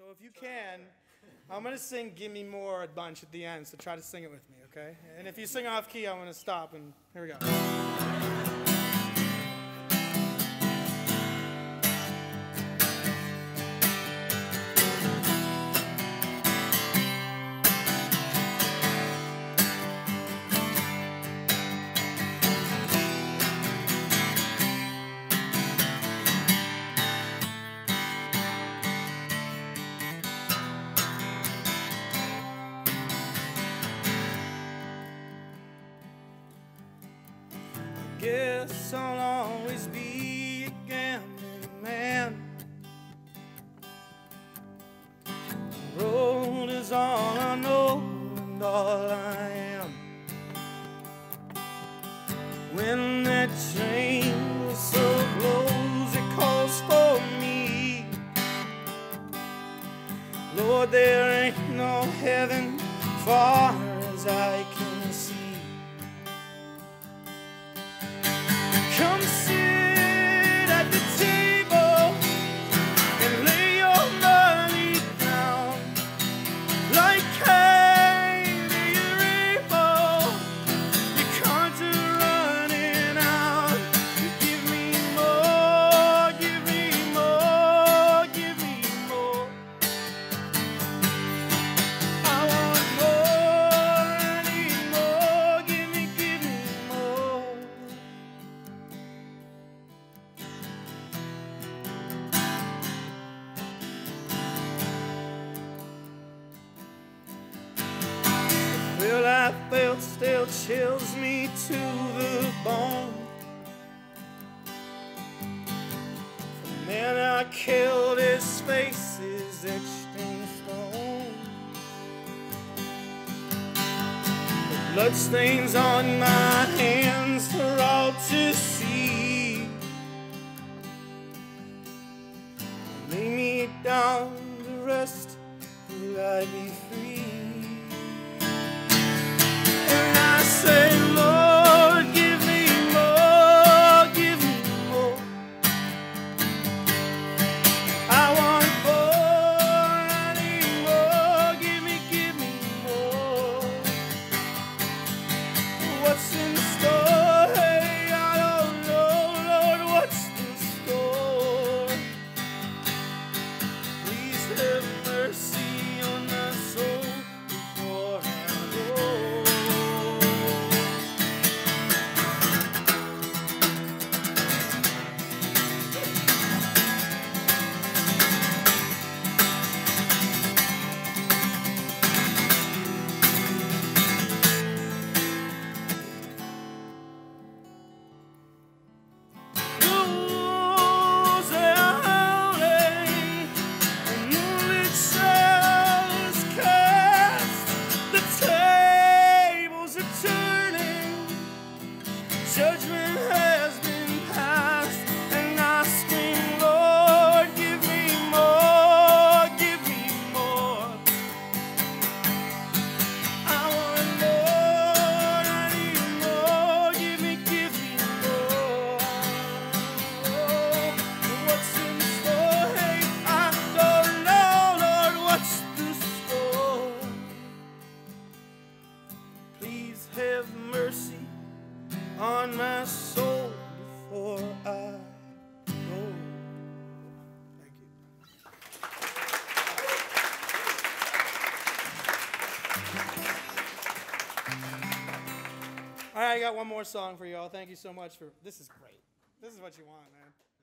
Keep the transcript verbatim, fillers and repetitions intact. So if you can, I'm going to sing Gimme More a bunch at the end, so try to sing it with me, okay? And if you sing off key, I'm going to stop, and here we go. Guess I'll always be a gambling man. The road is all I know and all I am. When that train whistle blows, it calls for me. Lord, there ain't no heaven far as I can see. Come sit at the table and lay your money down like candy rainbow. Your cards are running out. Give me more, give me more, give me more. I want more, I need more. Give me, give me more. Well, I felt still chills me to the bone. The man I killed, his face is etched in stone. The bloodstains on my hands for all to see. Lay me down to rest till I be free. Say, Lord, give me more, give me more. I want more, I need more. Give me, give me more. What's in store? Hey, I don't know, Lord, what's in store? Please have mercy on my soul. Judgment has been passed, and I scream, Lord, give me more, give me more. I want more, I need more. Give me, give me more. Oh, what's in store? Hey, I don't know, Lord, what's in store? Please have mercy on my soul before I go. Thank you. All right, I got one more song for y'all. Thank you so much for, this is great. This is what you want, man.